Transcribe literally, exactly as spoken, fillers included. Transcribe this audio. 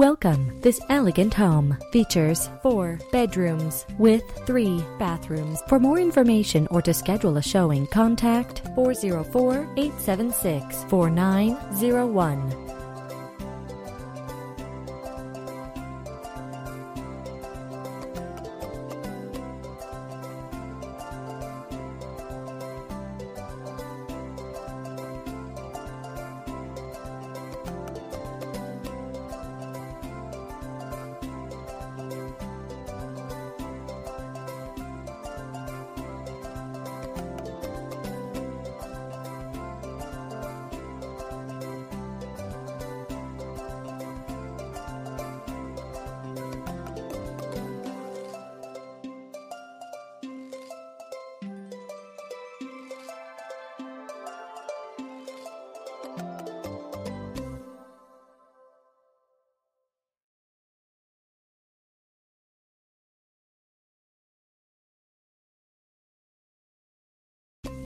Welcome. This elegant home features four bedrooms with three bathrooms. For more information or to schedule a showing, contact four zero four, eight seven six, four nine zero one.